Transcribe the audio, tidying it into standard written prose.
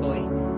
Tolstoy.